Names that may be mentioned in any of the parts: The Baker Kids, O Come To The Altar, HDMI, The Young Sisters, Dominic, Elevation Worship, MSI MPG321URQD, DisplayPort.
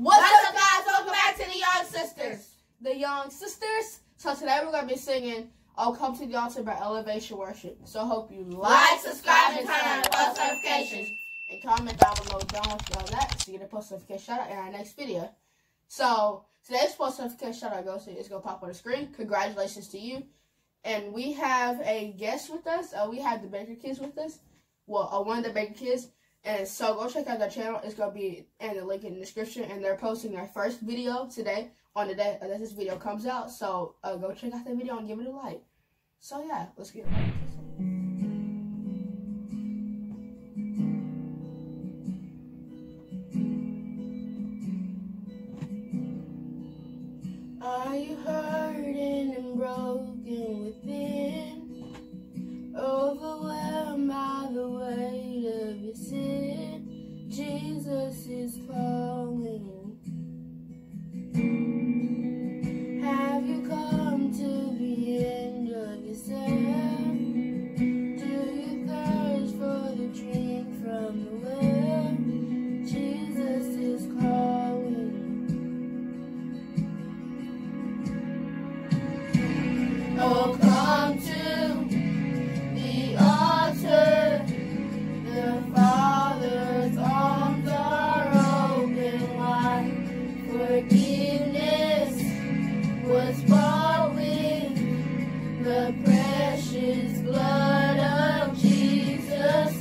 What's up, guys? Welcome back to The Young Sisters. The Young Sisters. So today we're going to be singing O Come To The Altar by Elevation Worship. So hope you like, subscribe, and turn on the post notifications. And comment down below if you know that so you get a post notification shout out in our next video. So today's post notification shout out goes to, it's going to pop on the screen. Congratulations to you. And we have a guest with us. We have the Baker Kids with us. Well, one of the Baker Kids. And so go check out their channel. It's going to be in the link in the description. And they're posting their first video today on the day that this video comes out. So go check out that video and give it a like. So yeah, let's get right into it. Are you hurting and broken within? Overwhelmed by the weight of your sin? Jesus is calling. Have you come to the end of yourself? Do you thirst for the drink from the well? Jesus is calling. Oh, come to the altar, the Father's arms are open wide. Forgiveness was bought with the precious blood of Jesus Christ.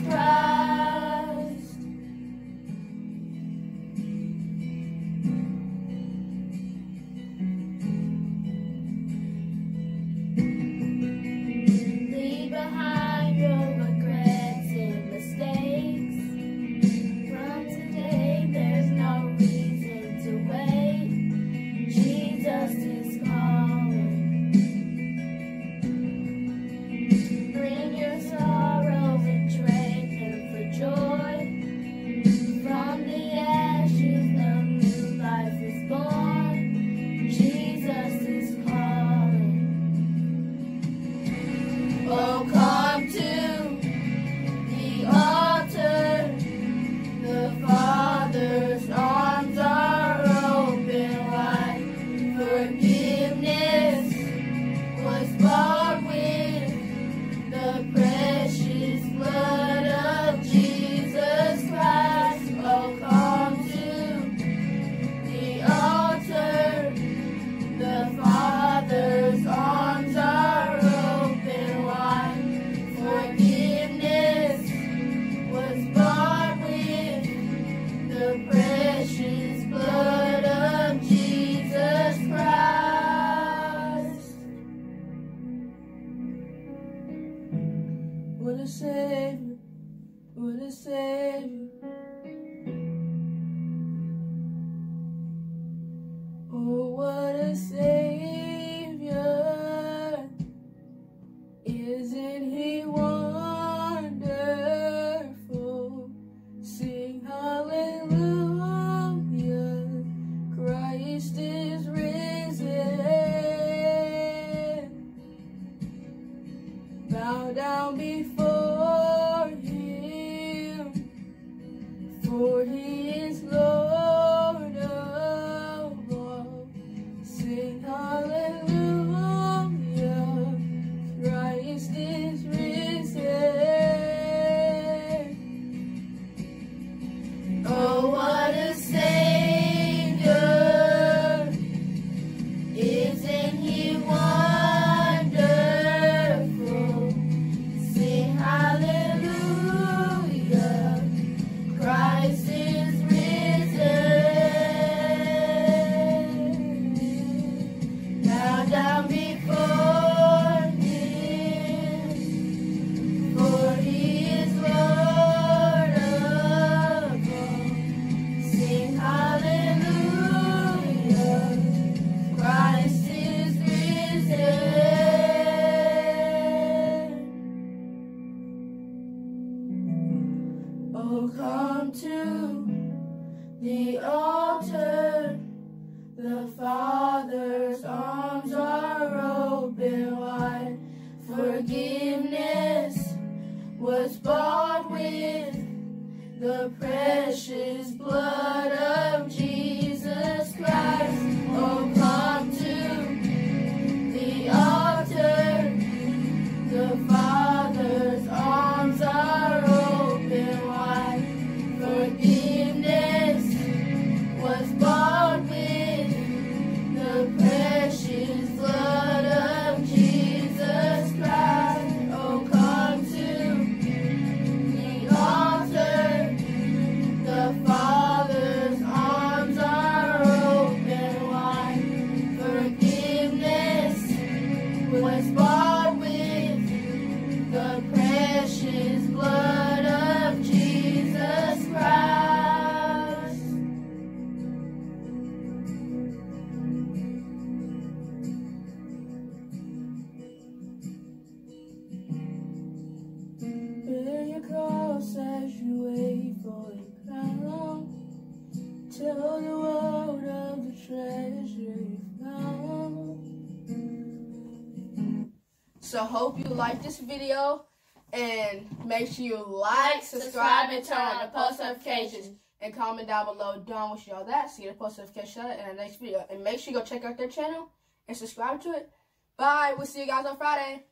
The precious blood of Jesus. So hope you like this video, and make sure you like, subscribe, and turn on the post notifications. And comment down below, don't wish y'all that. See the post notification in our next video. And make sure you go check out their channel and subscribe to it. Bye. We'll see you guys on Friday.